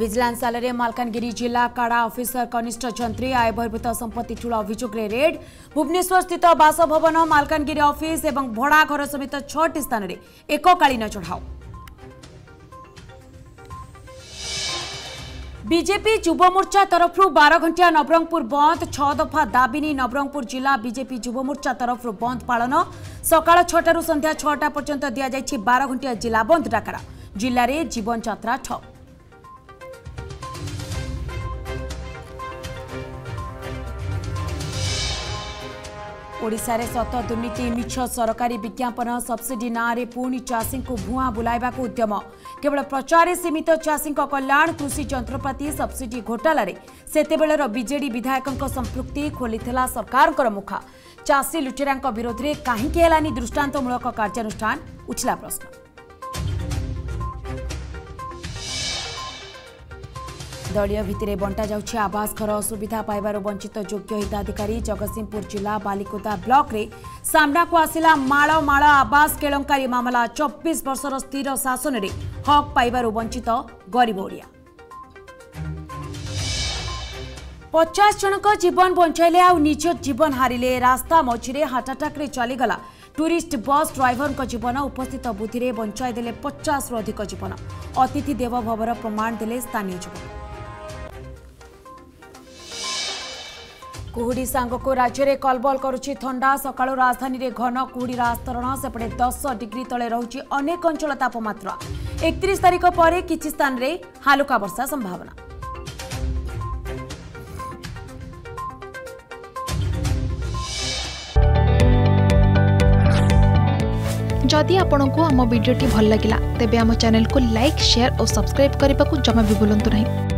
Vigilance आलेरे Malkangiri जिला काड़ा officer कनिष्ठ छंत्री आय बहिर्भूत संपत्ति ठूल अभियोग रेड। भुवनेश्वर स्थित बासभवन मालकानगिरी ऑफिस एवं भड़ा घर समेत 6 स्थान में एककालीन चढ़ाओ। बीजेपी युवा मोर्चा तरफ 12 घंटिया नवरंगपुर बंद। 6 दफा दाबी नहीं नवरंगपुर जिला बीजेपी युवा मोर्चा तरफ बंद पालन। सकाळ 6 संध्या 6 पर्यंत दिया जायछि 12 घंटिया जिला बंद डाकरा। जिले में जीवन यात्रा ठप। ओडिशा रे सत दुर्नीति मिछ सरकारी विज्ञापन सब्सिडी नारे पुणी चाषी को भुआ बुलाइबा को उद्यम। केवल प्रचार सीमित चाषी कल्याण कृषि जंत्रपाति सब्सिडी घोटालारे सेतेबेलर बीजेडी विधायकों संपृक्ति खोलीथिला सरकार मुखा। चाषी लुटेरा विरोध में काहींकी हेलानी दृष्टांतमूलक कार्यानुष्ठान उठला प्रश्न। दलीय भित्तिरे बंटा जाउछि आवास घर। असुविधा पाइबार वंचित योग्य हिताधिकारी। जगतसिंहपुर जिला बालिकुदा ब्लॉक रे सामना को आसिला माला माला आवास केलंकारी मामला। 24 वर्षर स्थिर शासन रे हक पाइबार वंचित गरीब ओडिया। 50 जनक जीवन बंचाइले आउ निज जीवन हारिले। रास्ता मझिरे हार्ट अटैक रे चलीगला टूरिस्ट बस ड्राइवर को जीवन। उपस्थित बुद्धि रे बंचाई देले 50 रु अधिक जीवन। अतिथि देव भवर प्रमाण देले स्थानीय युवक। कुहुड़ी सांग को राज्य में कलबल करुछि ठंडा। सकाळु राजधानी रे घन कुहुड़ीर आस्तरण। सेपटे 10 डिग्री तले रहुछि अनेक अंचल तापमात्रा। 31 तारिख पर किछि स्थान रे हालुका वर्षा संभावना। जदि आपंक आम भिडी भल लगा तेब आम चैनल को लाइक शेयर और सब्सक्राइब करने को जमा भी भूलु नहीं।